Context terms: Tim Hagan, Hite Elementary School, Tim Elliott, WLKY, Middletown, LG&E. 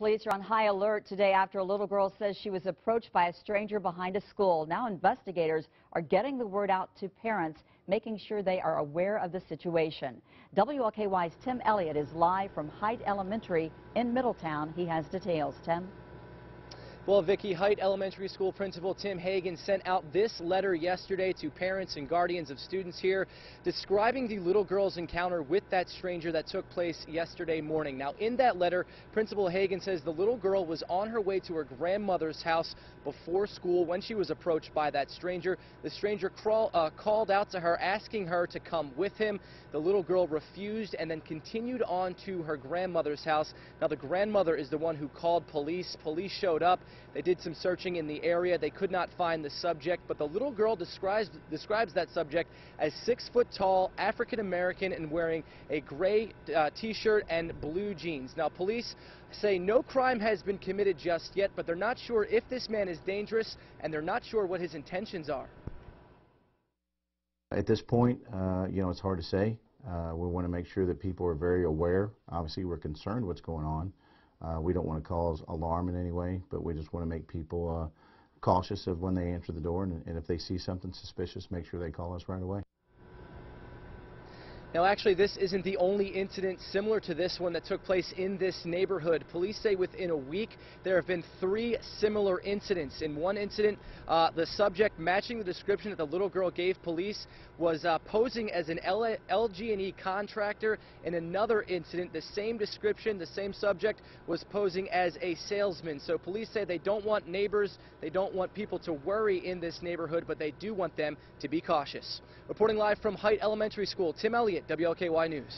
Police are on high alert today after a little girl says she was approached by a stranger behind a school. Now investigators are getting the word out to parents, making sure they are aware of the situation. WLKY's Tim Elliott is live from Hite Elementary in Middletown. He has details. Tim? Well, Vicki, Hite Elementary School Principal Tim Hagan sent out this letter yesterday to parents and guardians of students here describing the little girl's encounter with that stranger that took place yesterday morning. Now, in that letter, Principal Hagan says the little girl was on her way to her grandmother's house before school when she was approached by that stranger. The stranger called out to her, asking her to come with him. The little girl refused and then continued on to her grandmother's house. Now, the grandmother is the one who called police. Police showed up. They did some searching in the area. They could not find the subject, but the little girl describes that subject as 6 foot tall, African-American, and wearing a gray T-shirt and blue jeans. Now, police say no crime has been committed just yet, but they're not sure if this man is dangerous, and they're not sure what his intentions are. At this point, you know, it's hard to say. We want to make sure that people are very aware. Obviously, we're concerned what's going on. We don't want to cause alarm in any way, but we just want to make people cautious of when they answer the door, and if they see something suspicious, make sure they call us right away. Now, actually, this isn't the only incident similar to this one that took place in this neighborhood. Police say within a week, there have been 3 similar incidents. In one incident, the subject, matching the description that the little girl gave police, was posing as an LG&E contractor. In another incident, the same description, the same subject, was posing as a salesman. So police say they don't want neighbors, they don't want people to worry in this neighborhood, but they do want them to be cautious. Reporting live from Hite Elementary School, Tim Elliott, WLKY News.